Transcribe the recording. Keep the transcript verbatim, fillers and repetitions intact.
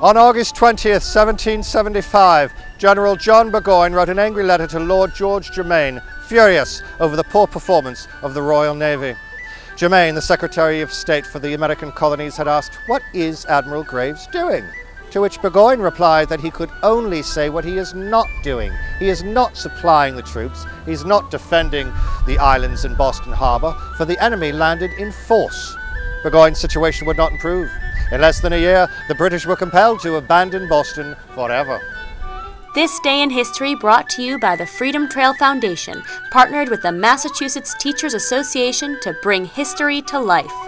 On August twentieth, seventeen seventy-five, General John Burgoyne wrote an angry letter to Lord George Germain, furious over the poor performance of the Royal Navy. Germain, the Secretary of State for the American colonies, had asked, "What is Admiral Graves doing?" To which Burgoyne replied that he could only say what he is not doing. He is not supplying the troops, he is not defending the islands in Boston Harbor, for the enemy landed in force. Burgoyne's situation would not improve. In less than a year, the British were compelled to abandon Boston forever. This Day in History brought to you by the Freedom Trail Foundation, partnered with the Massachusetts Teachers Association to bring history to life.